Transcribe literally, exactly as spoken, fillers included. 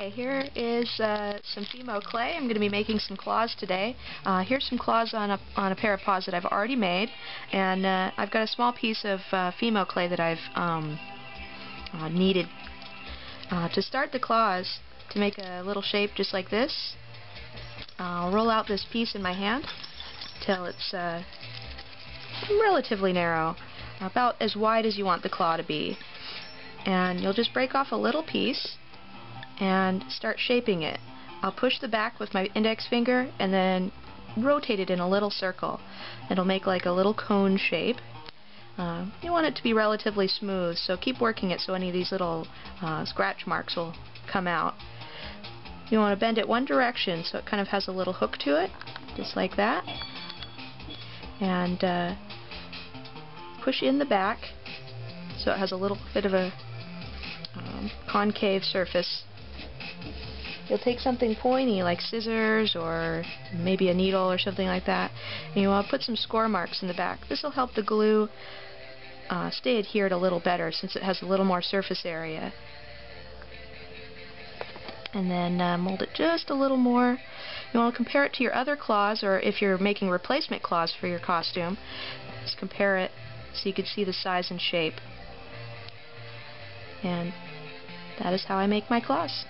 Okay, here is uh, some Fimo clay. I'm going to be making some claws today. Uh, here's some claws on a, on a pair of paws that I've already made, and uh, I've got a small piece of uh, Fimo clay that I've um, uh, kneaded. Uh, to start the claws, to make a little shape just like this, I'll roll out this piece in my hand till it's uh, relatively narrow, about as wide as you want the claw to be. And you'll just break off a little piece and start shaping it. I'll push the back with my index finger and then rotate it in a little circle. It'll make like a little cone shape. Uh, you want it to be relatively smooth, so keep working it so any of these little uh, scratch marks will come out. You want to bend it one direction so it kind of has a little hook to it, just like that. And uh, push in the back so it has a little bit of a um, concave surface. You'll take something pointy like scissors or maybe a needle or something like that, and you want to put some score marks in the back. This will help the glue uh, stay adhered a little better since it has a little more surface area. And then uh, mold it just a little more. You want to compare it to your other claws, or if you're making replacement claws for your costume, just compare it so you can see the size and shape. And that is how I make my claws.